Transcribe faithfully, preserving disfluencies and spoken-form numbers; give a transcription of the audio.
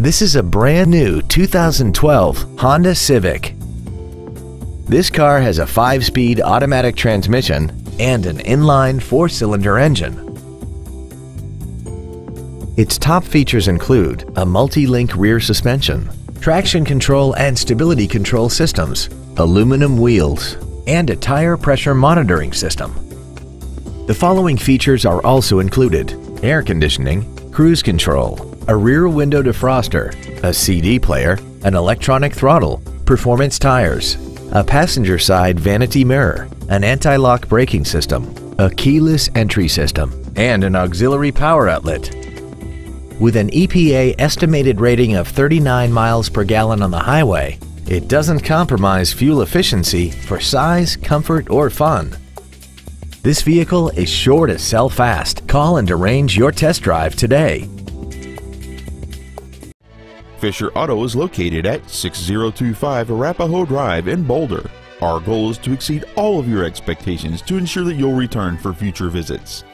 This is a brand new two thousand twelve Honda Civic. This car has a five-speed automatic transmission and an inline four-cylinder engine. Its top features include a multi-link rear suspension, traction control and stability control systems, aluminum wheels, and a tire pressure monitoring system. The following features are also included: air conditioning, cruise control, a rear window defroster, a C D player, an electronic throttle, performance tires, a passenger side vanity mirror, an anti-lock braking system, a keyless entry system, and an auxiliary power outlet. With an E P A estimated rating of thirty-nine miles per gallon on the highway, it doesn't compromise fuel efficiency for size, comfort, or fun. This vehicle is sure to sell fast. Call and arrange your test drive today. Fisher Auto is located at six zero two five Arapahoe Drive in Boulder. Our goal is to exceed all of your expectations to ensure that you'll return for future visits.